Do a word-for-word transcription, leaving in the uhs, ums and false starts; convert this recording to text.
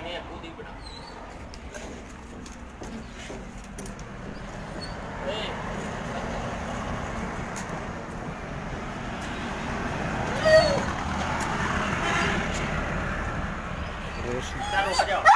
Kenya, Udipana. Hey. Roshi.